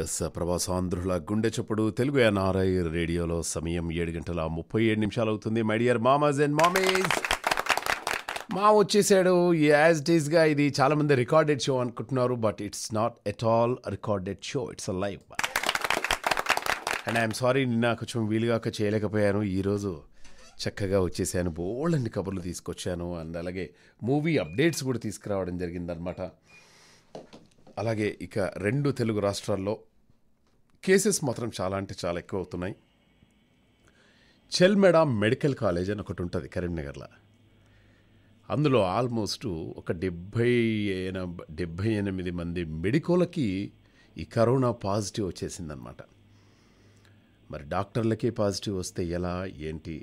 Yes ప్రవాసాంధ్రుల గుండె చప్పుడు Telugu NRI రేడియోలో సమయం 7:37 అవుతుంది. మై డియర్ మామాస్ అండ్ మామీస్, మా వచ్చేసాడు. యాజ్ ఇట్ ఈస్గా ఇది చాలామంది రికార్డెడ్ షో అనుకుంటున్నారు, but it's not at all recorded show, it's a live. And I'm sorry, నిన్న కొంచెం వీలుగాక చేయలేకపోయాను. ఈరోజు చక్కగా వచ్చేసాను, బోల్డ్ కబుర్లు తీసుకొచ్చాను. అండ్ అలాగే మూవీ అప్డేట్స్ కూడా తీసుకురావడం జరిగిందనమాట. అలాగే ఇక రెండు తెలుగు రాష్ట్రాల్లో కేసెస్ మాత్రం చాలా అంటే చాలా ఎక్కువ అవుతున్నాయి. చెల్మెడ మెడికల్ కాలేజ్ అని ఒకటి ఉంటుంది కరీంనగర్లో, అందులో ఆల్మోస్ట్ ఒక 78 మంది మెడికోలకి ఈ కరోనా పాజిటివ్ వచ్చేసిందనమాట. మరి డాక్టర్లకి పాజిటివ్ వస్తే ఎలా ఏంటి?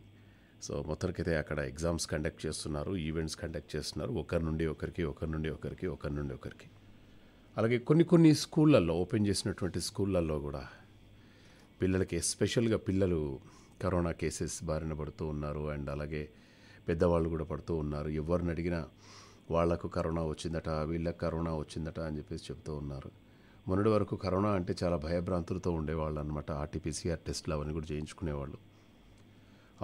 సో మొత్తానికైతే అక్కడ ఎగ్జామ్స్ కండక్ట్ చేస్తున్నారు, ఈవెంట్స్ కండక్ట్ చేస్తున్నారు, ఒకరి నుండి ఒకరికి. అలాగే కొన్ని స్కూళ్ళల్లో, ఓపెన్ చేసినటువంటి స్కూళ్ళల్లో కూడా పిల్లలకి, ఎస్పెషల్గా పిల్లలు కరోనా కేసెస్ బారిన పడుతూ ఉన్నారు. అండ్ అలాగే పెద్దవాళ్ళు కూడా పడుతూ ఉన్నారు. ఎవరిని అడిగినా వాళ్లకు కరోనా వచ్చిందట, వీళ్ళకి కరోనా వచ్చిందట అని చెప్పేసి చెప్తూ ఉన్నారు. మొన్నటి వరకు కరోనా అంటే చాలా భయభ్రాంతులతో ఉండేవాళ్ళు అనమాట. ఆర్టీపీసీఆర్ టెస్ట్లు అవన్నీ కూడా చేయించుకునేవాళ్ళు.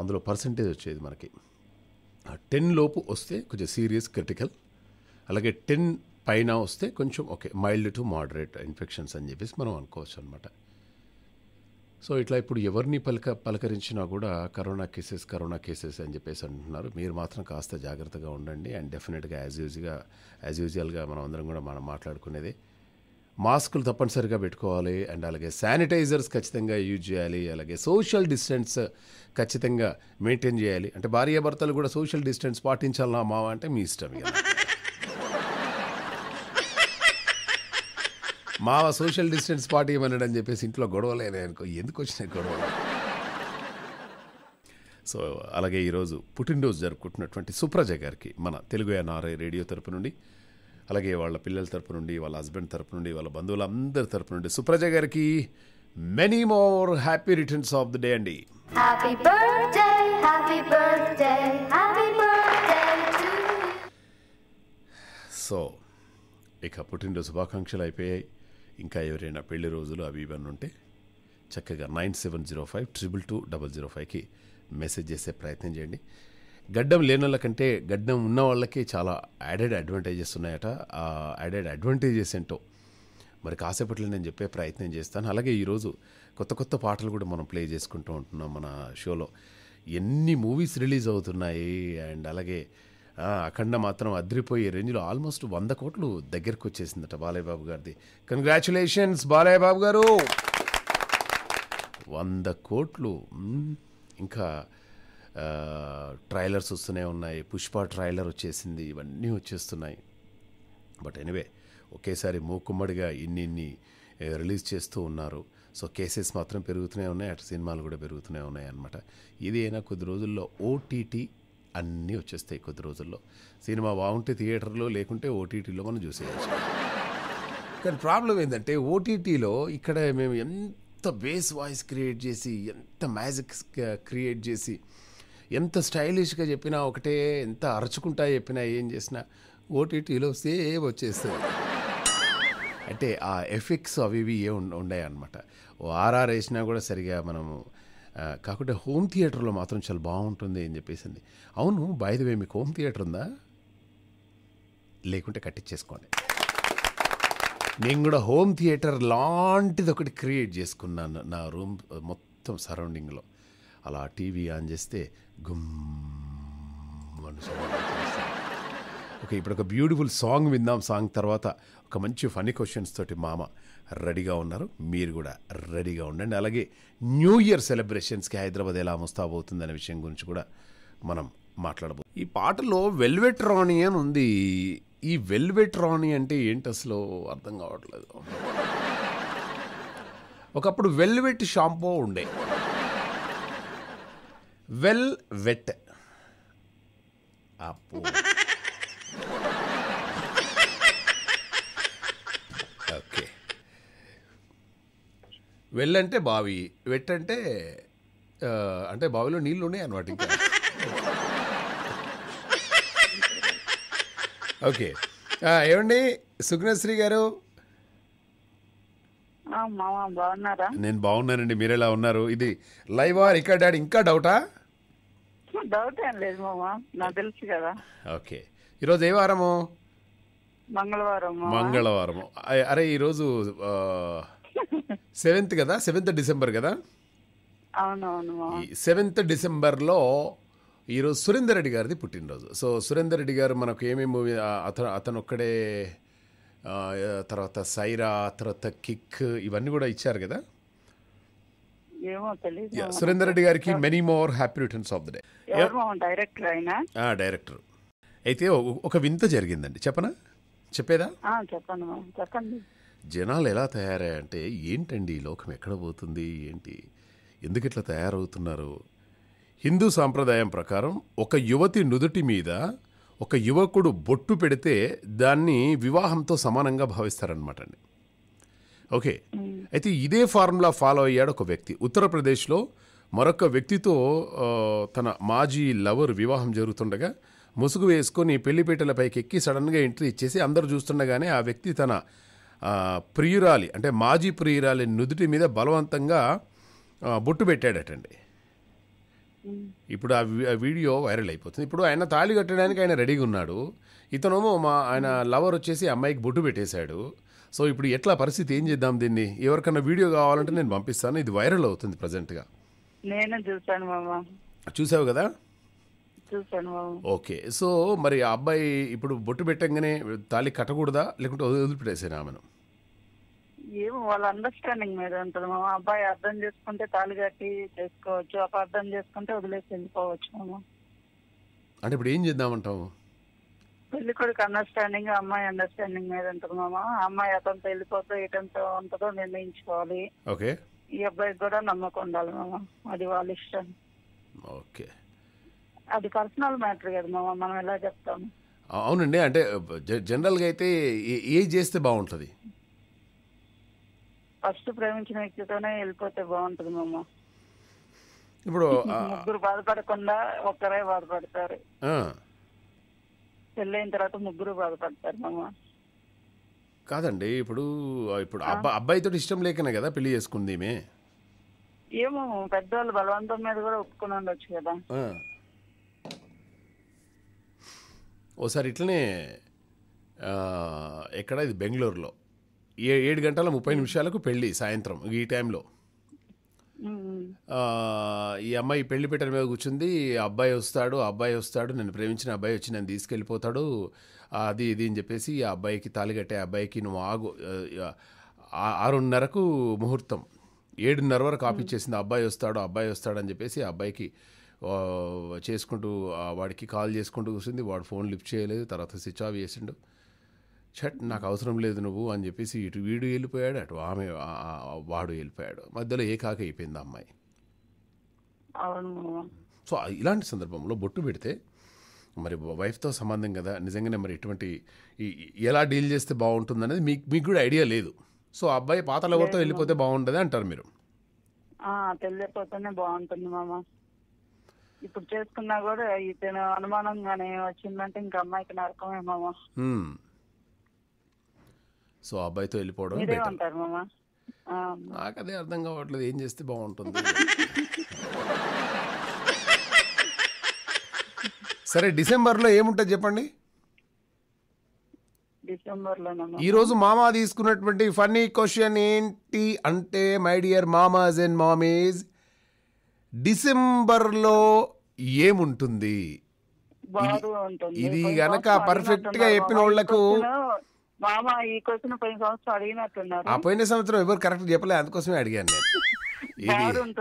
అందులో పర్సంటేజ్ వచ్చేది మనకి 10 లోపు వస్తే కొంచెం సీరియస్ క్రిటికల్, అలాగే 10 పైన వస్తే కొంచెం okay mild to moderate infections అని చెప్పేసి మనం అనుకోవచ్చు అనమాట. సో ఇట్లా ఇప్పుడు ఎవరిని పలకరించినా కూడా కరోనా కేసెస్ అని చెప్పేసి అంటున్నారు. మీరు మాత్రం కాస్త జాగ్రత్తగా ఉండండి. అండ్ డెఫినెట్గా యాజ్ యూజువల్గా మనం అందరం కూడా మనం మాట్లాడుకునేది, మాస్కులు తప్పనిసరిగా పెట్టుకోవాలి. అండ్ అలాగే శానిటైజర్స్ ఖచ్చితంగా యూజ్ చేయాలి. అలాగే సోషల్ డిస్టెన్స్ ఖచ్చితంగా మెయింటైన్ చేయాలి. అంటే భార్యాభర్తలు కూడా సోషల్ డిస్టెన్స్ పాటించాలా మావా అంటే మీ ఇష్టం. మావ సోషల్ డిస్టెన్స్ పార్టీ అనడం చెప్పేసి ఇంట్లో గొడవలేనే అనుకో, ఎందుకు వచ్చినాయి గొడవలు. సో అలాగే ఈరోజు పుట్టినరోజు జరుపుకుంటున్నటువంటి సుప్రజ గారికి మన తెలుగు ఎన్ఆర్ఐ రేడియో తరపు నుండి, అలాగే వాళ్ళ పిల్లల తరపు నుండి, వాళ్ళ హస్బెండ్ తరపు నుండి, వాళ్ళ బంధువులందరి తరపు నుండి సుప్రజ గారికి many more happy returns of the day అండి. సో ఇక పుట్టినరోజు శుభాకాంక్షలు అయిపోయాయి. ఇంకా ఎవరైనా పెళ్లి రోజులు అవి ఇవన్నీ ఉంటే చక్కగా 9705222005కి మెసేజ్ చేసే ప్రయత్నం చేయండి. గడ్డం లేని వాళ్ళకంటే గడ్డం ఉన్న వాళ్ళకి చాలా యాడెడ్ అడ్వాంటేజెస్ ఉన్నాయట. ఆ యాడెడ్ అడ్వాంటేజెస్ ఏంటో మరి కాసేపట్లో నేను చెప్పే ప్రయత్నం చేస్తాను. అలాగే ఈరోజు కొత్త పాటలు కూడా మనం ప్లే చేసుకుంటూ ఉంటున్నాం మన షోలో. ఎన్ని మూవీస్ రిలీజ్ అవుతున్నాయి, అండ్ అలాగే అఖండ మాత్రం అద్రిపోయే రేంజ్లో ఆల్మోస్ట్ 100 కోట్లు దగ్గరకు వచ్చేసిందట బాలయ్యబాబు గారిది. కంగ్రాచులేషన్స్ బాలయ్యబాబు గారు, 100 కోట్లు. ఇంకా ట్రైలర్స్ వస్తూనే ఉన్నాయి. పుష్ప ట్రైలర్ వచ్చేసింది, ఇవన్నీ వచ్చేస్తున్నాయి. బట్ ఎనీవే ఒకేసారి మూకుమ్మడిగా ఇన్ని రిలీజ్ చేస్తూ ఉన్నారు. సో కేసెస్ మాత్రం పెరుగుతూనే ఉన్నాయి, అటు సినిమాలు కూడా పెరుగుతూనే ఉన్నాయి అన్నమాట. ఇది అయినా కొద్ది రోజుల్లో ఓటీటీ అన్నీ వచ్చేస్తాయి. కొద్ది రోజుల్లో సినిమా బాగుంటే థియేటర్లో, లేకుంటే ఓటీటీలో మనం చూసేయచ్చు. కానీ ప్రాబ్లం ఏంటంటే ఓటీటీలో ఇక్కడ మేము ఎంత బేస్ వాయిస్ క్రియేట్ చేసి, ఎంత మ్యాజిక్ క్రియేట్ చేసి, ఎంత స్టైలిష్గా చెప్పినా ఒకటే, ఎంత అరచుకుంటా చెప్పినా, ఏం చేసినా ఓటీటీలో సేమ్ వచ్చేస్తుంది. అంటే ఆ ఎఫెక్ట్స్ అవి ఇవి ఏ ఉన్నాయన్నమాట. ఆర్ఆర్ వేసినా కూడా సరిగా మనము కాకుండా హోమ్ థియేటర్లో మాత్రం చాలా బాగుంటుంది అని చెప్పేసింది. అవును, బై ది వే మీకు హోమ్ థియేటర్ ఉందా? లేకుంటే కట్టించేసుకోండి. నేను కూడా హోమ్ థియేటర్ లాంటిది ఒకటి క్రియేట్ చేసుకున్నాను నా రూమ్ మొత్తం సరౌండింగ్లో. అలా టీవీ ఆన్ చేస్తే గుమ్ మనుషు. ఓకే, ఇప్పుడు ఒక బ్యూటిఫుల్ సాంగ్ విందాం. సాంగ్ తర్వాత ఒక మంచి ఫన్నీ క్వశ్చన్స్ తోటి మామ రెడీగా ఉన్నారు, మీరు కూడా రెడీగా ఉండండి. అలాగే న్యూ ఇయర్ సెలబ్రేషన్స్కి హైదరాబాద్ ఎలా ముస్తాబవుతుందనే విషయం గురించి కూడా మనం మాట్లాడబోతున్నాం. ఈ పాటలో వెల్వెట్ రాణి అని ఉంది. ఈ వెల్వెట్ రాణి అంటే ఏంటి అసలు అర్థం కావట్లేదు. ఒకప్పుడు వెల్వెట్ షాంపూ ఉండే, వెల్వెట్ అప్పు. వెల్లంటే బావి, వెట్ అంటే బావిలో నీళ్ళు ఉన్నాయి అన్నమాట. ఇంకా ఓకే, ఏమండి సుగ్నశ్రీ గారు? నేను బాగున్నానండి, మీరు ఎలా ఉన్నారు? ఇది లైవ్ ఆ రికార్డెడ్? ఇంకా డౌటా? డౌట్ ఏం లేదు మామా, నాకు తెలుసు కదా. ఓకే, ఈ రోజు ఏ వారమో? మంగళవారం. మంగళవారం. అరే ఈ రోజు 7th కదా, 7th డిసెంబర్ కదా? అవును అవును. 7th డిసెంబర్ లో ఈరోజు సురేందర్ రెడ్డి గారిది పుట్టినరోజు. సో సురేందర్ రెడ్డి గారు మనకు ఏమేమి మూవీ, అతను ఒక్కడే, తర్వాత సైరా, తర్వాత కిక్, ఇవన్నీ కూడా ఇచ్చారు కదా. సురేందర్ రెడ్డి గారికి many more happy returns of the day. Director అయితే ఒక వింత జరిగిందండి, చెప్పేదా? చెప్పండి. జనాలు ఎలా తయారయ్యారంటే ఏంటండి ఈ లోకం ఎక్కడ పోతుంది, ఏంటి ఎందుకు ఇట్లా తయారవుతున్నారు? హిందూ సాంప్రదాయం ప్రకారం ఒక యువతి నుదుటి మీద ఒక యువకుడు బొట్టు పెడితే దాన్ని వివాహంతో సమానంగా భావిస్తారనమాట అండి. ఓకే, అయితే ఇదే ఫార్ములా ఫాలో అయ్యాడు ఒక వ్యక్తి. ఉత్తరప్రదేశ్లో మరొక వ్యక్తితో తన మాజీ లవర్ వివాహం జరుగుతుండగా ముసుగు వేసుకొని పెళ్లిపీటలపైకి ఎక్కి సడన్గా ఎంట్రీ ఇచ్చేసి అందరూ చూస్తుండగానే ఆ వ్యక్తి తన ప్రియురాలి, అంటే మాజీ ప్రియురాలి నుదుటి మీద బలవంతంగా బొట్టు పెట్టాడటండి. ఇప్పుడు ఆ వీడియో వైరల్ అయిపోతుంది. ఇప్పుడు ఆయన తాళి కట్టడానికి ఆయన రెడీగా ఉన్నాడు, ఇతనేమో ఆయన లవర్ వచ్చేసి అమ్మాయికి బొట్టు పెట్టేశాడు. సో ఇప్పుడు ఎట్లా పరిస్థితి, ఏం చేద్దాం దీన్ని? ఎవరికన్నా వీడియో కావాలంటే నేను పంపిస్తాను, ఇది వైరల్ అవుతుంది ప్రజెంట్గా. నేను చూసాను మామా. చూసావు కదా? చూసాను మామా. ఓకే, సో మరి ఆ అబ్బాయి ఇప్పుడు బొట్టు పెట్టంగానే తాళి కట్టకూడదా, లేకుంటే వదిలిపెట్టేసాను ఆమెను? ఏమో వాళ్ళ అండర్స్టాండింగ్ మీద ఉంటుంది మామ. అబ్బాయి అర్థం చేసుకుంటే తాళి కట్టి చేసుకోవచ్చు, అపార్థం చేసుకుంటే వదిలేసి వెళ్ళిపోవచ్చు మామ. అంటే ఇప్పుడు ఏం చేద్దామంటావు? పెళ్లి కొడుకు అండర్స్టాండింగ్, అమ్మాయి అండర్స్టాండింగ్ మీద ఉంటుంది మామ. అమ్మాయి అతనితో వెళ్ళిపోతే ఇటంతో ఉంటుందో నిర్ణయించుకోవాలి. ఓకే, ఈ అబ్బాయికి కూడా నమ్మకం ఉండాలి మామ, అది వాళ్ళ ఇష్టం. ఓకే, అది పర్సనల్ మ్యాటర్ కదా మామ, మనం ఎలా చెప్తాము? అవునండి, అంటే జనరల్గా అయితే ఏ చేస్తే బాగుంటుంది? ఫస్ట్ ప్రేమించిన వ్యక్తితోనే వెళ్ళిపోతే బాగుంటుంది మామ. ఇప్పుడు ముగ్గురు బాధపడకుండా ఒక్కరే బాధపడతారు, పెళ్ళైన తర్వాత ముగ్గురు బాధపడతారు మామ. కాదండి, ఇప్పుడు అబ్బాయితో ఇష్టం లేకనే కదా పెళ్లి చేసుకుంది. ఏమో పెద్దవాళ్ళు బలవంతం మీద కూడా ఒప్పుకుని ఉండొచ్చు కదా. ఓసారి ఇట్లనే ఎక్కడ, ఇది బెంగళూరులో, 7:30 పెళ్ళి సాయంత్రం ఈ టైంలో. ఈ అమ్మాయి పెళ్లి పీటల మీద కూర్చుంది. అబ్బాయి వస్తాడు, నేను ప్రేమించిన అబ్బాయి వచ్చి నన్ను తీసుకెళ్ళిపోతాడు, అది ఇది అని చెప్పేసి ఆ అబ్బాయికి, తాళి కట్టే అబ్బాయికి, నువ్వు ఆగు, 6:30కు ముహూర్తం, 7:30 వరకు ఆపిచ్చేసింది. అబ్బాయి వస్తాడు అని చెప్పేసి ఆ అబ్బాయికి చేసుకుంటూ, వాడికి కాల్ చేసుకుంటూ కూర్చుంది. వాడు ఫోన్ లిఫ్ట్ చేయలేదు, తర్వాత స్విచ్ ఆఫ్ చేసిండు. షట్, నాకు అవసరం లేదు నువ్వు అని చెప్పేసి ఇటు వీడు వెళ్ళిపోయాడు, అటు వాడు వెళ్ళిపోయాడు. మధ్యలో ఏకాకి అయిపోయింది అమ్మాయి. సో ఇలాంటి సందర్భంలో బొట్టు పెడితే మరి వైఫ్తో సంబంధం కదా, నిజంగానే మరి ఇటువంటి ఎలా డీల్ చేస్తే బాగుంటుంది అనేది మీకు కూడా ఐడియా లేదు. సో అబ్బాయి పాత లవర్తో వెళ్ళిపోతే బాగుంటుంది అంటారు మీరు? తెలియపోతేనే బాగుంటుంది మామ. ఇప్పుడు చేసుకున్నా కూడా ఇతను అనుమానంగానే వచ్చిందంటే ఇంకా అమ్మాయికి నరకమే మామ. సో అబ్బాయితో వెళ్ళిపోవడం నాకు అదే అర్థం కావట్లేదు, ఏం చేస్తే బాగుంటుంది? సరే, డిసెంబర్లో ఏముంటుంది చెప్పండి? ఈ రోజు మామా తీసుకున్నటువంటి ఫన్నీ క్వశ్చన్ ఏంటి అంటే, మై డియర్ మామాస్ అండ్ మామీస్, డిసెంబర్లో ఏముంటుంది? ఇది గనక పర్ఫెక్ట్ గా చెప్పిన వాళ్ళకు పోయిన సంవత్సరం ఎవరు కరెక్ట్ చెప్పలే, అందుకోసమే అడిగాను నేను.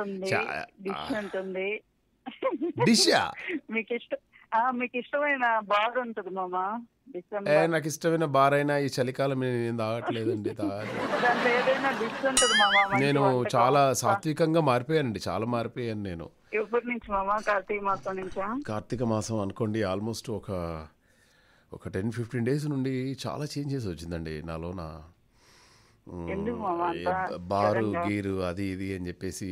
నాకు ఇష్టమైన బార్ అయినా ఈ చలికాలం నేను తాగట్లేదండి. నేను చాలా సాత్వికంగా మారిపోయానండి, చాలా మారిపోయాను నేను. కార్తీక మాసం అనుకోండి, ఆల్మోస్ట్ ఒక 10-15 డేస్ నుండి చాలా చేంజెస్ వచ్చిందండి నాలోన. బారు గీరు అది ఇది అని చెప్పేసి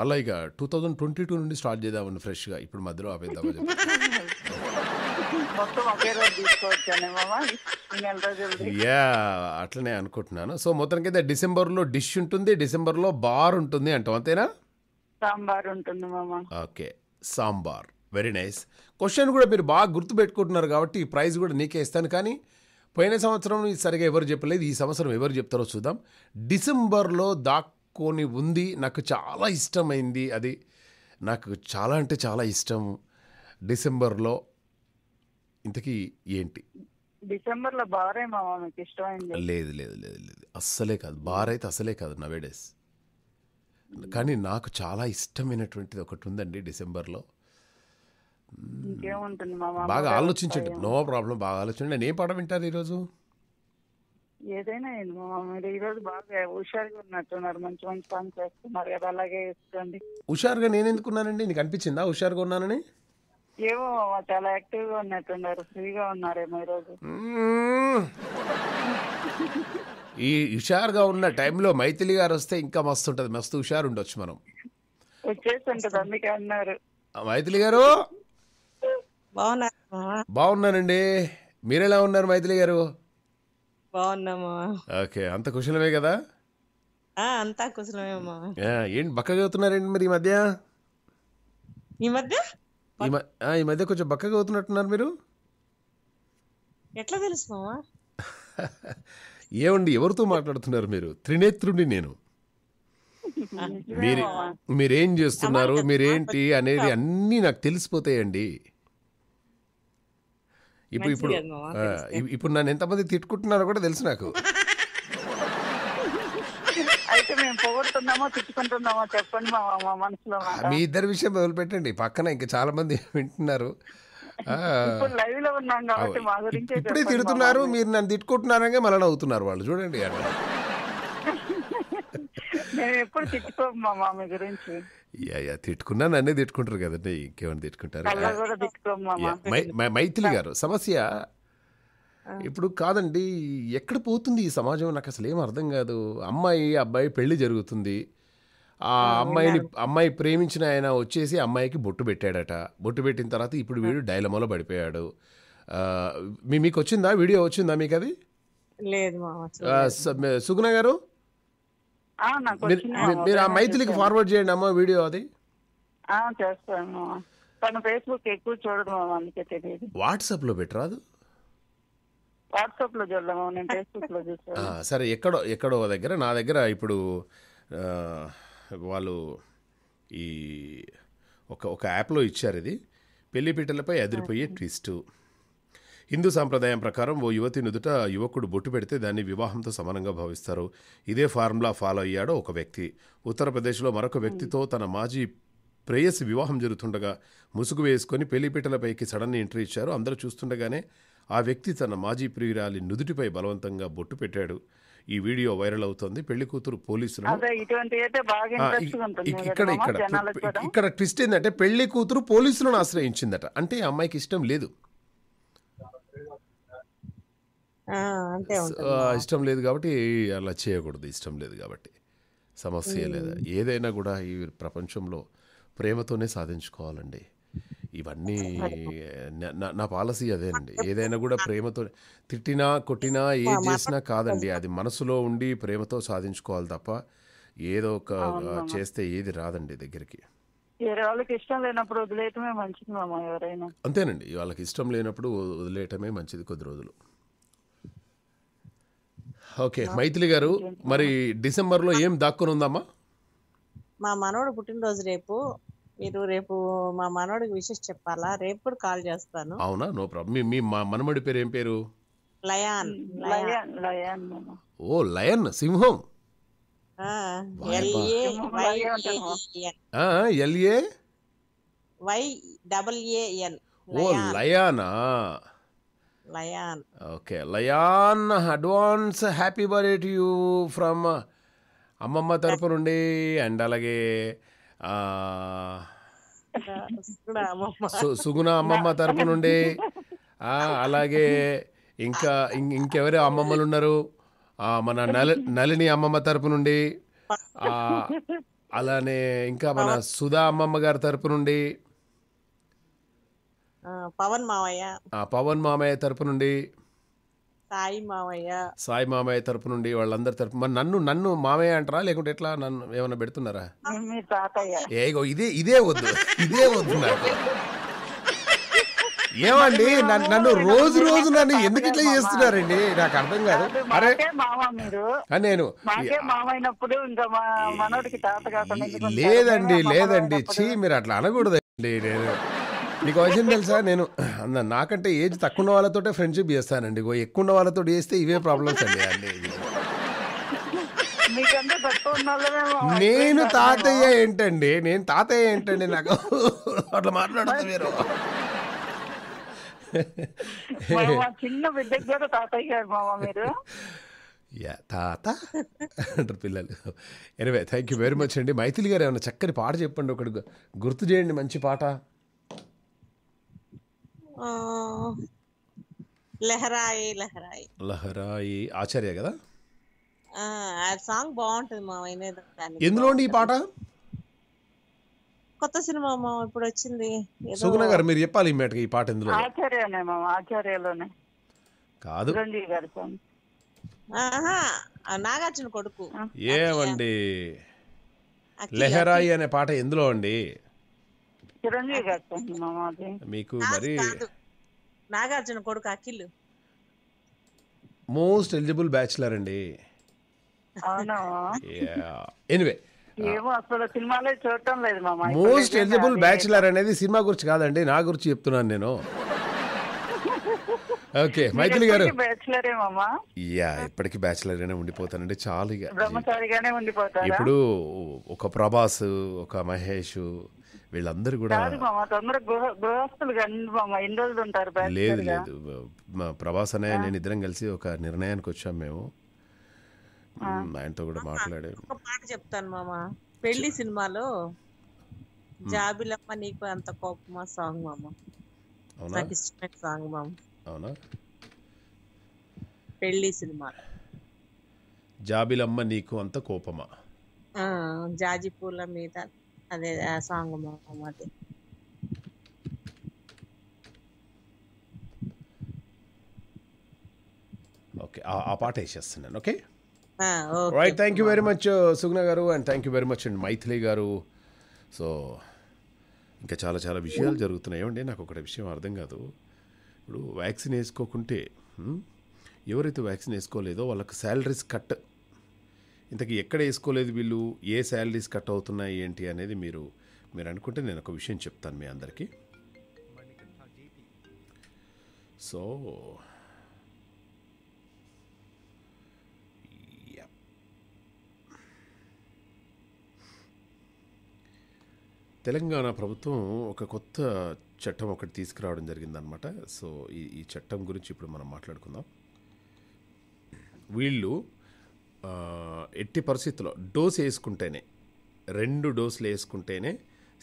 మళ్ళీ ఇక 2022 నుండి స్టార్ట్ చేద్దామని ఫ్రెష్గా, ఇప్పుడు మధ్యలో ఆపేద్దామని చెప్పి యా అట్లనే అనుకుంటున్నాను. సో మొత్తానికైతే డిసెంబర్లో డిష్ ఉంటుంది, డిసెంబర్లో బార్ ఉంటుంది అంటాం, అంతేనా? సాంబార్ ఉంటుంది మామా. Okay, sambar, very nice. Question కూడా మీరు బాగా గుర్తుపెట్టుకుంటున్నారు కాబట్టి ఈ ప్రైజ్ కూడా నీకే ఇస్తాను. కానీ పోయిన సంవత్సరం సరిగా ఎవరు చెప్పలేదు, ఈ సంవత్సరం ఎవరు చెప్తారో చూద్దాం. డిసెంబర్లో దాక్కొని ఉంది, నాకు చాలా ఇష్టమైంది, అది నాకు చాలా అంటే చాలా ఇష్టం. డిసెంబర్లో ఇంతకీ ఏంటి? డిసెంబర్లో బారే మామ మీకు ఇష్టమైంది? లేదు లేదు లేదు లేదు, అస్సలే కాదు. బార్ అయితే అసలే కాదు నవేడేస్. కానీ నాకు చాలా ఇష్టమైనటువంటిది ఒకటి ఉందండి డిసెంబర్లో. బాగా ఆలోచించండి, నో ప్రాబ్లం, బాగా ఆలోచించండి. నేను ఏం పాట వింటారు ఈరోజు? ఏదైనా ఈరోజు బాగా హుషారుగా ఉన్నట్టున్నారు, మంచి మంచి పని చేస్తున్నారు కదా, అలాగే చేసుకోండి. హుషారుగా నేను ఎందుకున్నానండి? నీకు అనిపించిందా హుషారుగా ఉన్నానని? ఏమో చాలా యాక్టివ్ గా ఉన్నట్టున్నారు, ఫ్రీగా ఉన్నారేమో ఈరోజు. ఈ హుషారుగా ఉన్న టైంలో మైథిలి గారు వస్తే ఇంకా మస్తు ఉంటది, మస్తు హుషారు ఉండొచ్చు మనం. వచ్చేస్తుంటది అందుకే అన్నారు. మైథిలి గారు బాగున్నానండి, మీరెలా ఉన్నారు మైథిలి గారు? ఓకే, అంత కుశలమే కదా? అంతా కుశలమే. ఏంటి బక్కగా అవుతున్నారండి మరి ఈ మధ్య? ఈ మధ్య కొంచెం బక్కగా అవుతున్నట్టున్నారు మీరు, ఎట్లా తెలుసు మామ? ఏమండి ఎవరితో మాట్లాడుతున్నారు మీరు? త్రినేత్రుడి నేను. మీరేం చేస్తున్నారు, మీరేంటి అనేది అన్నీ నాకు తెలిసిపోతాయండి. ఇప్పుడు నన్ను ఎంతమంది తిట్టుకుంటున్నారో కూడా తెలుసు నాకు. మీ ఇద్దరి విషయం మొదలుపెట్టండి, పక్కన ఇంకా చాలా మంది వింటున్నారు. ఇప్పుడే తిడుతున్నారు, మీరు నన్ను తిట్టుకుంటున్నారంగా మళ్ళీ నవ్వుతున్నారు వాళ్ళు, చూడండి. తిట్టుకున్నా నన్నే తిట్టుకుంటారు కదండి, ఇంకేమైనా తిట్టుకుంటారు. మైథిలి గారు, సమస్య ఇప్పుడు కాదండి, ఎక్కడ పోతుంది ఈ సమాజం నాకు అసలు ఏం అర్థం కాదు. అమ్మాయి అబ్బాయి పెళ్లి జరుగుతుంది, ఆ అమ్మాయి ప్రేమించిన ఆయన వచ్చేసి అమ్మాయికి బొట్టు పెట్టాడట. బొట్టు పెట్టిన తర్వాత ఇప్పుడు వీడు డైలమాలో పడిపోయాడు. మీకు వచ్చిందా వీడియో, వచ్చిందా మీకు అది? సుగుణ గారు మీరు ఆ మైథిలికి ఫార్వర్డ్ చేయండి అమ్మ వీడియో అది. వాట్సాప్ లో పెట్టరాదు? సరే, ఎక్కడో దగ్గర, నా దగ్గర ఇప్పుడు వాళ్ళు ఈ ఒక యాప్లో ఇచ్చారు. ఇది పెళ్లిపీటలపై అదిరిపోయే ట్విస్ట్. హిందూ సాంప్రదాయం ప్రకారం ఓ యువతి నుదుట యువకుడు బొట్టు పెడితే దాన్ని వివాహంతో సమానంగా భావిస్తారు. ఇదే ఫార్ములా ఫాలో అయ్యాడో ఒక వ్యక్తి. ఉత్తరప్రదేశ్లో మరొక వ్యక్తితో తన మాజీ ప్రేయసి వివాహం జరుగుతుండగా ముసుగు వేసుకొని పెళ్లిపీటలపైకి సడన్ ఎంట్రీ ఇచ్చారు. అందరూ చూస్తుండగానే ఆ వ్యక్తి తన మాజీ ప్రియురాలి నుదుటిపై బలవంతంగా బొట్టు పెట్టాడు. ఈ వీడియో వైరల్ అవుతోంది. పెళ్లి కూతురు పోలీసులు, ఇక్కడ ట్విస్ట్ ఏంటంటే పెళ్లి కూతురు పోలీసులను ఆశ్రయించిందట. అంటే ఆ అమ్మాయికి ఇష్టం లేదు, ఇష్టం లేదు కాబట్టి అలా చేయకూడదు. ఇష్టం లేదు కాబట్టి సమస్య లేదా? ఏదైనా కూడా ఈ ప్రపంచంలో ప్రేమతోనే సాధించుకోవాలండి. ఇవన్నీ నా పాలసీ అదేనండి. ఏదైనా కూడా ప్రేమతో, తిట్టినా కొట్టినా ఏం చేసినా కాదండి, అది మనసులో ఉండి ప్రేమతో సాధించుకోవాలి తప్ప ఏదో ఒక చేస్తే ఏది రాదండి దగ్గరికి. వాళ్ళకి ఇష్టం లేనప్పుడు వదిలేయటమే మంచిది మామ, ఎవరైనా అంతేనండి. వాళ్ళకి ఇష్టం లేనప్పుడు వదిలేయటమే మంచిది కొద్ది రోజులు. ఓకే మైథిలి గారు, మరి డిసెంబర్లో ఏం దాక్కుని ఉందమ్మా? మా మనోడు పుట్టినరోజు రేపు, మీరు రేపు మా మనోడికి విషెస్ చెప్పాలా? రేపు కూడా కాల్ చేస్తాను. అవునా, నో ప్రాబ్లం. మీ మనమడి పేరు ఏం పేరు? లయన్. లయన్, ఓ లయన్, సింహం. LAYAN. ఓ లయానా, లయాన్. Okay లయాన్, advance happy birthday to you from అమ్మమ్మ తరపు నుండి. అండ్ అలాగే సుగుణ అమ్మమ్మ తరపు నుండి, అలాగే ఇంకా ఇంకెవరో అమ్మమ్మలు ఉన్నారు మన నళిని అమ్మమ్మ తరపు నుండి, అలానే ఇంకా మన సుధా అమ్మమ్మ గారి తరపు నుండి, పవన్ మామయ్య తరపు నుండి, సాయి మామయ్య తరపు నుండి, వాళ్ళందరి తరపు. మరి నన్ను మామయ్య అంటారా లేకుంటే ఎట్లా, నన్ను ఏమైనా పెడుతున్నారా? ఏగో ఇదే వద్దు నాకు. ఏమండి నన్ను రోజు నన్ను ఎందుకు ఇట్లా చేస్తున్నారండి, నాకు అర్థం కాదు. అరే నేను లేదండి చీ, మీరు అట్లా అనకూడదండి. నేను నీకు అవసరం తెలుసా, నేను నాకంటే ఏజ్ తక్కువ ఉన్న వాళ్ళతో ఫ్రెండ్షిప్ చేస్తానండి, ఎక్కువ ఉన్న వాళ్ళతో చేస్తే ఇవే ప్రాబ్లమ్స్ అండి. నేను తాతయ్య ఏంటండి నాకు అట్లా మాట్లాడతా మీరు. చిన్న బిడ్డకి కూడా తాతయ్య గారు మామ మీరు. యా తాత అంటారు పిల్లలు. Anyway thank you very much అండి. మైథిలి గారు ఏమైనా చక్కని పాట చెప్పండి, ఒకటి గుర్తు చేయండి మంచి పాట. లహరాయి ఆచార్య కదా సాంగ్ బాగుంటుంది మామ. ఎందులో ఈ పాట? కొత్త సినిమా మామ ఇప్పుడు వచ్చింది. సుగుణ గారు మీరు చెప్పాలి ఇమ్మేటగా ఈ పాట ఎందులో. ఆచార్యనే మామ, ఆచార్యలోనే కాదు నాగార్జున కొడుకు. ఏమండి లహరాయి అనే పాట ఎందులో అండి? మీకు మరి నాగార్జున కొడుకు అఖిల్ మోస్ట్ ఎలిజిబుల్ బ్యాచ్లర్ అండి. ఎనివే మోస్ట్ ఎలిజిబుల్ బ్యాచ్లర్ అనేది సినిమా గురించి కాదండి, నా గురించి చెప్తున్నాను నేను. ఓకే మైథిలి గారు ఇప్పటికీ బ్యాచులర్ గానే ఉండిపోతానండి చాలు. ఇప్పుడు ఒక ప్రభాస్, ఒక మహేష్, వీళ్ళందరూ కూడా లేదు మా ప్రభాస్ అనే నేను ఇద్దరం కలిసి ఒక నిర్ణయానికి వచ్చాం మేము. ఆయనతో కూడా మాట్లాడే పాట చెప్తాను మామా. పెళ్లి సినిమాలో జాబిలమ్మ నీకు అంత కోపమా సాంగ్ మామా, నాకు ఇష్టమైన సాంగ్ మామ. అవునా, పెళ్లి సినిమా జాబిలమ్మ నీకు అంత కోపమా, జాజి పూల మీద అదే సాంగ్ మామ. అది ఓకే ఆ పాట వేసేస్తున్నాను. Okay right, thank you very much Suguna గారు and thank you very much and Maithili గారు. సో ఇంకా చాలా చాలా విషయాలు జరుగుతున్నాయి అండి. నాకు ఒకటి విషయం అర్థం కాదు, ఇప్పుడు వ్యాక్సిన్ వేసుకోకుంటే ఎవరైతే వ్యాక్సిన్ వేసుకోలేదో వాళ్ళకి శాలరీస్ కట్. ఇంతకీ ఎక్కడ వేసుకోలేదు వీళ్ళు, ఏ శాలరీస్ కట్ అవుతున్నాయి ఏంటి అనేది మీరు అనుకుంటే నేను ఒక విషయం చెప్తాను మీ అందరికీ. సో తెలంగాణ ప్రభుత్వం ఒక కొత్త చట్టం ఒకటి తీసుకురావడం జరిగిందనమాట. సో ఈ చట్టం గురించి ఇప్పుడు మనం మాట్లాడుకుందాం. వీళ్ళు ఎట్టి పరిస్థితుల్లో డోస్ వేసుకుంటేనే, 2 డోసులు వేసుకుంటేనే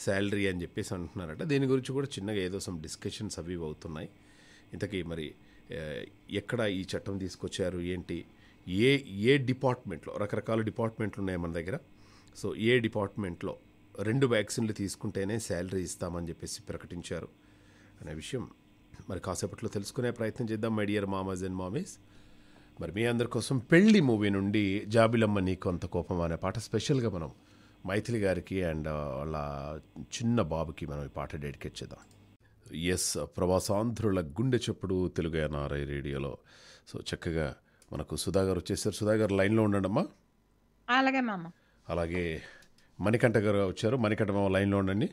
శాలరీ అని చెప్పేసి అంటున్నారట. దీని గురించి కూడా చిన్నగా ఏదో సమ్ డిస్కషన్స్ అవి అవుతున్నాయి. ఇంతకీ మరి ఎక్కడ ఈ చట్టం తీసుకొచ్చారు ఏంటి, ఏ డిపార్ట్మెంట్లో, రకరకాల డిపార్ట్మెంట్లు ఉన్నాయి మన దగ్గర. సో ఏ డిపార్ట్మెంట్లో 2 వ్యాక్సిన్లు తీసుకుంటేనే శాలరీ ఇస్తామని చెప్పేసి ప్రకటించారు అనే విషయం మరి కాసేపట్లో తెలుసుకునే ప్రయత్నం చేద్దాం. మై డియర్ మామాజ్ అండ్ మామీస్, మరి మీ అందరి కోసం పెళ్లి మూవీ నుండి జాబిలమ్మ నీకు అంత కోపం అనే పాట స్పెషల్గా మనం మైథిలి గారికి అండ్ వాళ్ళ చిన్న బాబుకి మనం ఈ పాట డెడికేట్ చేద్దాం. ఎస్, ప్రవాసాంధ్రుల గుండె చప్పుడు తెలుగు ఎన్ఆర్ఐ రేడియోలో. సో చక్కగా మనకు సుధాగారు వచ్చేసారు. సుధాగారు లైన్లో ఉండండి అమ్మా. అలాగే మామ. అలాగే మణికంఠ గారు వచ్చారు. మణికంఠ మామ లైన్లో ఉండండి.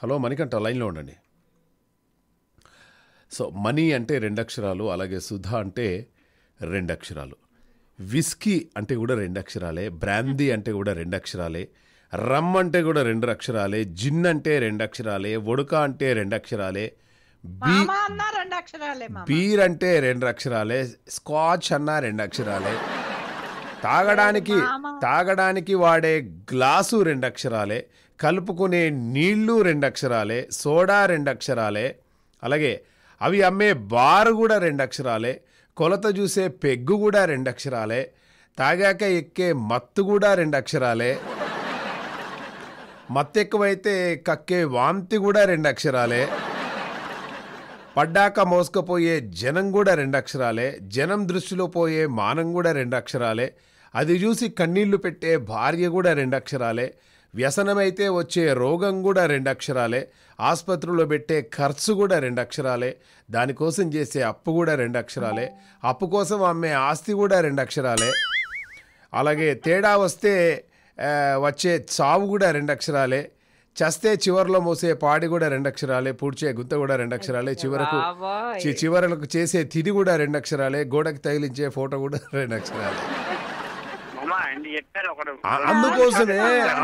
హలో మణికంఠ, లైన్లో ఉండండి. సో మణి అంటే 2 అక్షరాలు, అలాగే సుధా అంటే 2 అక్షరాలు, విస్కీ అంటే కూడా 2 అక్షరాలే, బ్రాందీ అంటే కూడా 2 అక్షరాలే, రమ్ అంటే కూడా 2 అక్షరాలే, జిన్ అంటే 2 అక్షరాలే, వొడకా అంటే 2 అక్షరాలే, బీర్ అంటే 2 అక్షరాలే, స్కాచ్ అన్న 2 అక్షరాలే, తాగడానికి వాడే గ్లాసు 2 అక్షరాలే, కలుపుకునే నీళ్లు 2 అక్షరాలే, సోడా 2 అక్షరాలే, అలాగే అవి అమ్మే బారు కూడా 2 అక్షరాలే, కొలత చూసే పెగ్గు కూడా 2 అక్షరాలే, తాగాక ఎక్కే మత్తు కూడా 2 అక్షరాలే, మత్తెక్కువైతే కక్కే వాంతి కూడా రెండు అక్షరాలే. పడ్డాక మోసుకుపోయే జనం కూడా రెండు అక్షరాలే. జనం దృష్టిలో పోయే మానం కూడా రెండు అక్షరాలే. అది చూసి కన్నీళ్లు పెట్టే భార్య కూడా రెండు అక్షరాలే. వ్యసనమైతే వచ్చే రోగం కూడా రెండు అక్షరాలే. ఆసుపత్రిలో పెట్టే ఖర్చు కూడా రెండు అక్షరాలే. దానికోసం చేసే అప్పు కూడా రెండు అక్షరాలే. అప్పు కోసం అమ్మే ఆస్తి కూడా రెండు అక్షరాలే. అలాగే తేడా వస్తే వచ్చే చావు కూడా రెండు అక్షరాలే. చస్తే చివరిలో మోసే పాడి కూడా రెండు అక్షరాలే. పూడ్చే గుంత కూడా రెండు అక్షరాలే. చివరకు చేసే తిది కూడా రెండు అక్షరాలే. గోడకి తగిలించే ఫోటో కూడా రెండు అక్షరాలే.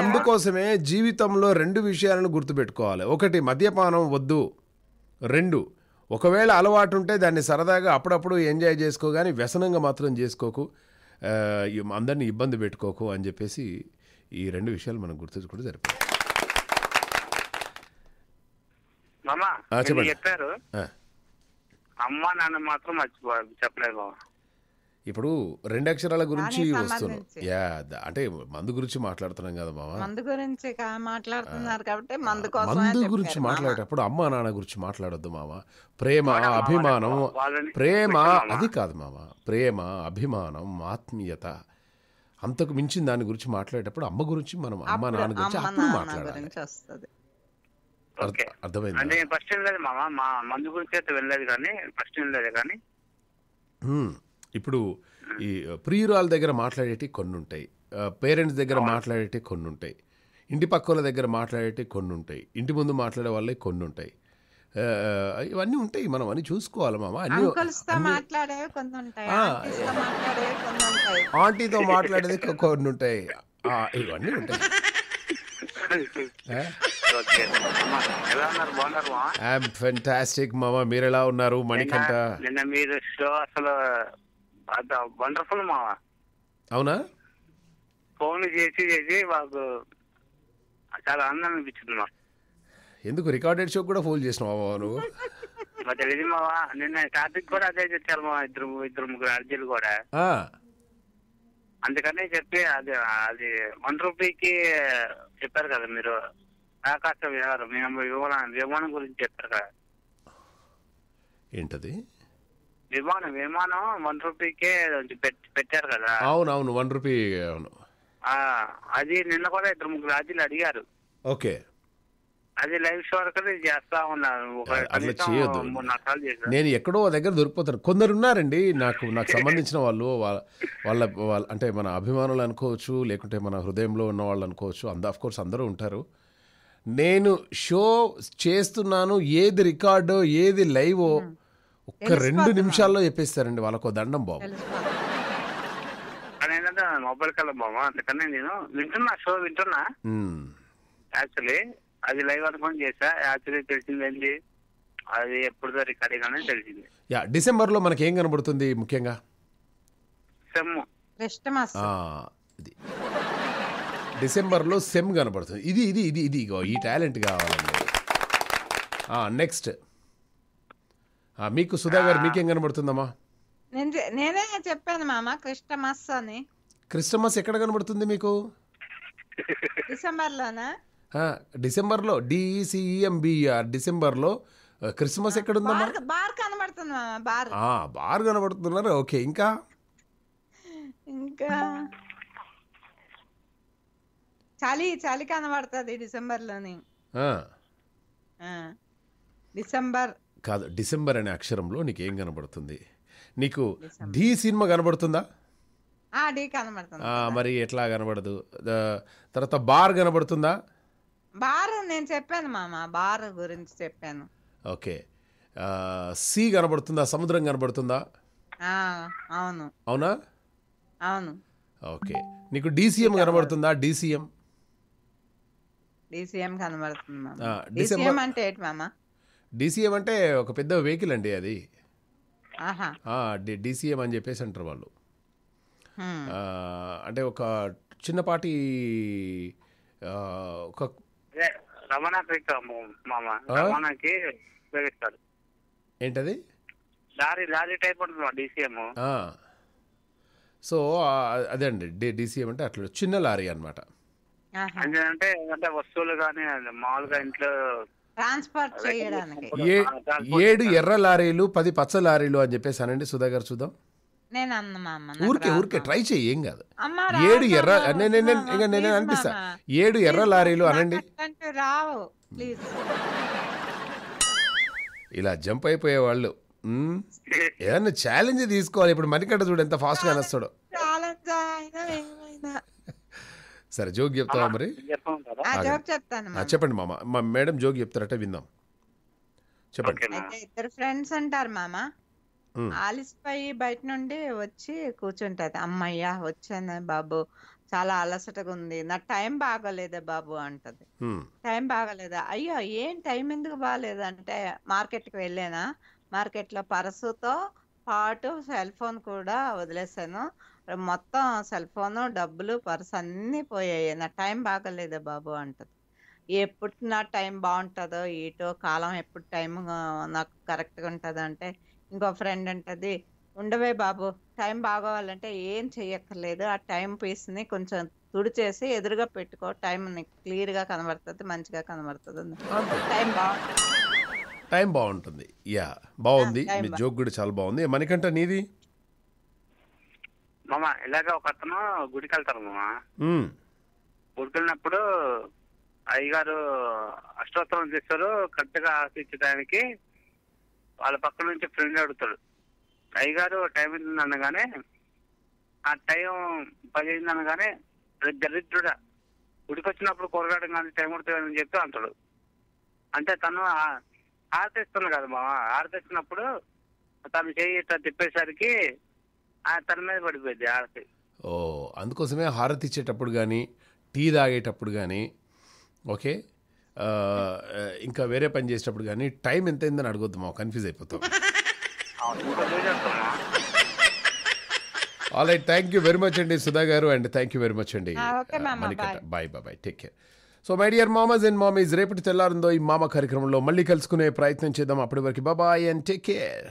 అందుకోసమే జీవితంలో రెండు విషయాలను గుర్తుపెట్టుకోవాలి. ఒకటి, మద్యపానం వద్దు. రెండు, ఒకవేళ అలవాటు ఉంటే దాన్ని సరదాగా అప్పుడప్పుడు ఎంజాయ్ చేసుకో, కానీ వ్యసనంగా మాత్రం చేసుకోకు, అందరినీ ఇబ్బంది పెట్టుకోకు అని చెప్పేసి ఈ రెండు విషయాలు మనం గుర్తుంచుకుంటే సరిపోతుంది. చెప్పారు అమ్మ నాన్న మాత్రం మర్చిపోవాలి చెప్పలేదు. ఇప్పుడు రెండు అక్షరాల గురించి వస్తున్నాం, అంటే మందు గురించి మాట్లాడుతున్నాం కదా మామ. మందు గురించి మాట్లాడుతున్నారు కాబట్టి మందు గురించి మాట్లాడేటప్పుడు అమ్మ నాన్న గురించి మాట్లాడొద్దు మామ. ప్రేమ, అభిమానం, ప్రేమ అది కాదు మామ. ప్రేమ, అభిమానం, ఆత్మీయత, అంతకు మించిన దాని గురించి మాట్లాడేటప్పుడు అమ్మ గురించి, మనం అమ్మ నాన్న గురించి అప్పుడు మాట్లాడాలి. అంటే ఫస్ట్ వెళ్ళలేదు మామ, మా మందు గురించి అయితే వెళ్ళలేదు, కానీ ఫస్ట్ వెళ్ళలేదు. కానీ ఇప్పుడు ఈ ప్రియురాల దగ్గర మాట్లాడేటివి కొన్ని ఉంటాయి, పేరెంట్స్ దగ్గర మాట్లాడేటివి కొన్ని ఉంటాయి, ఇంటి పక్కల దగ్గర మాట్లాడేటివి కొన్ని ఉంటాయి, ఇంటి ముందు మాట్లాడే వాళ్ళే కొన్ని ఉంటాయి. ఇవన్నీ ఉంటాయి, మనం అన్ని చూసుకోవాలి మామ. ఆంటీతో మాట్లాడేది కొన్ని ఉంటాయి, ఇవన్నీ ఉంటాయి. మీరెలా ఉన్నారు మణికంఠ? అవునా, ఫోన్ చేసి చేసి మాకు చాలా ఆనందం అనిపించింది. మా ఎందుకు రికార్డెడ్ షో కూడా ఫోన్ చేసిన మావా నువ్వు? తెలియదు మావా, నిన్న టాపిక్ కూడా అదే చెప్పారు మా ఇద్దరు ముగ్గురు అర్జీలు కూడా, అందుకనే చెప్పి అది 1 రూపీకి చెప్పారు కదా మీరు. ఆకాశ విమానం గురించి చెప్పారు కదా, ఏంటది విమానం? విమానం 1 రూపీకే పెట్టారు కదా. అవునవును, 1 రూపీ. అవును, అది నిన్న కూడా 2-3 రాజీలు అడిగారు. ఓకే, అది లైవ్ షో వరకు చేస్తా ఉన్నాను. నేను ఎక్కడో దగ్గర దొరికిపోతాను. కొందరు ఉన్నారండి నాకు సంబంధించిన వాళ్ళు, వాళ్ళ అంటే మన అభిమానులు అనుకోవచ్చు, లేకుంటే మన హృదయంలో ఉన్న వాళ్ళు అనుకోవచ్చు. ఆఫ్ కోర్స్ అందరూ ఉంటారు. నేను షో చేస్తున్నాను, ఏది రికార్డో ఏది లైవో 1-2 నిమిషాల్లో చెప్పేస్తారండి. వాళ్ళకు దండం బాబు. ఏంటంటే మొబైల్ కల్లా బాబు, అందుకనే నేను వింటున్నా షో వింటున్నా. యాక్చువల్లీ అది లైవ్ అనుకోని చేసా. యాక్చువల్లీ తెలిసిందండి అది ఎప్పుడుదో రికార్డింగ్ తెలిసింది. డిసెంబర్ లో మనకి ఏం కనబడుతుంది ముఖ్యంగా? డిసెంబర్లో సెమ్ కనబడుతుంది. ఇది ఇది ఇది ఇది ఈ టాలెంట్ కావాలండి. నెక్స్ట్ మీకు సుధా గారు మీకేం కనబడుతుందమ్మా? నేనే చెప్పాను మామ, క్రిస్టమస్ అని. క్రిస్టమస్ ఎక్కడ కనబడుతుంది మీకు? డిసెంబర్లోనా? డిసెంబర్లో DECEMBER డిసెంబర్లో క్రిస్మస్ ఎక్కడుందమ్మా? బార్ కనబడుతుంది మామ, బార్ కనబడుతున్నారు. ఓకే, ఇంకా ఇంకా చలి కనబడుతుంది డిసెంబర్లోని. డిసెంబర్ కాదు, డిసెంబర్ అనే అక్షరంలో నీకు ఏం కనబడుతుంది? నీకు ఢీ సినిమా కనబడుతుందా? మరి ఎట్లా కనబడదు? తర్వాత బార్ కనబడుతుందా? బార్ నేను చెప్పాను మామ, బార్ గురించి చెప్పాను. ఓకే, సీ కనబడుతుందా? సముద్రం కనబడుతుందా? అవును. అవునా? అవును. ఓకే, నీకు DCM కనబడుతుందా? DCM DCM అంటే ఒక పెద్ద వెహికల్ అండి అది. DCM అని చెప్పేసి అంటారు వాళ్ళు. అంటే ఒక చిన్నపాటి ఒక ఏంటది, సో అదే అండి DCM అంటే అట్లా చిన్న లారీ అన్నమాట. అంతేనంటే అంటే వస్తువులు గాని మామూలుగా ఇంట్లో ట్రాన్స్‌పోర్ట్ చేయడానికి 7 ఎర్ర లారీలు 10 పచ్చ లారీలు అని చెప్పేసానండి సుధాకర్ చూద్దాం. నేను అన్న మా అమ్మ ఊరికే ఊరికే ట్రై చేయి ఏం కాదు. 7 ఎర్ర నేను అనిపిస్తా 7 ఎర్ర లారీలు అనండి రావు ప్లీజ్. ఇలా జంప్ అయిపోయే వాళ్ళు ఏదైనా ఛాలెంజ్ తీసుకోవాలి. ఇప్పుడు మణికంట చూడు ఎంత ఫాస్ట్ గా నస్తాడు. సరే జోక్ చెప్తావా మరి? చెప్పండి మామ, మా మేడం జోక్ చెప్తారట విందాం చెప్పండి. అయితే ఇద్దరు ఫ్రెండ్స్ అంటారు మామ, ఆలిసిపోయి బయట నుండి వచ్చి కూర్చుంటది. అమ్మయ్యా వచ్చాను బాబు, చాలా అలసటగా ఉంది, నా టైం బాగలేదా బాబు అంటది. టైం బాగలేదా? అయ్యో ఏం టైం ఎందుకు బాగలేదు అంటే, మార్కెట్కి వెళ్ళానా, మార్కెట్లో పర్సుతో పాటు సెల్ ఫోన్ కూడా వదిలేసాను, మొత్తం సెల్ ఫోను డబ్బులు పర్సు అన్నీ పోయాయి, నా టైం బాగలేదా బాబు అంటది. ఎప్పుడు నా టైం బాగుంటుందో ఏటో కాలం, ఎప్పుడు టైం నాకు కరెక్ట్గా ఉంటుందో అంటే ఇంకో ఫ్రెండ్ అంటది, ఉండవే బాబు టైం బాగోవాలంటే ఏం చెయ్యక్కర్లేదు, ఆ టైం పీస్ని కొంచెం తుడిచేసి ఎదురుగా పెట్టుకో, టైం నీకు క్లియర్గా కనబడుతుంది, మంచిగా కనబడుతుంది, టైం బాగుంటుంది, టైం బాగుంటుంది. యా బాగుంది, మీ జోక్ కూడా చాలా బాగుంది. మణికంట నీది? మామ ఇలాగ ఒక అతను గుడికి వెళ్తారు మామ, గుడికి వెళ్ళినప్పుడు అయ్యగారు అష్టోత్తరం చేస్తారు, కరెక్ట్గా ఆశించడానికి వాళ్ళ పక్క నుంచి ఫ్రెండ్ అడుగుతాడు, అయ్యగారు టైం ఏంది అనగానే, ఆ టైం 10 అనగానే, దరిద్రుడా గుడికి వచ్చినప్పుడు కొరగడం కానీ టైం కొడుతుందని చెప్పి అంటాడు. అంటే తను ఆర్తిస్తున్నా కదా మా, ఆర్తిస్తున్నప్పుడు తను చేయి తిప్పేసరికి తన మీద పడిపోయింది హారతి. ఓ అందుకోసమే హారతి ఇచ్చేటప్పుడు కానీ టీ తాగేటప్పుడు కానీ ఓకే ఇంకా వేరే పని చేసేటప్పుడు కానీ టైం ఎంత అయిందని అడగొద్దు మా, కన్ఫ్యూజ్ అయిపోతాం. Alright, thank you very much అండి సుధా గారు, and thank you very much అండి Manikanta. Bye bye, take care. So my dear మామాస్ అండ్ మామీస్, రేపటి తెల్లారిందో ఈ మామ కార్యక్రమంలో మళ్ళీ కలుసుకునే ప్రయత్నం చేద్దాం. అప్పటి వరకు బాయ్ అండ్ టేక్ కేర్.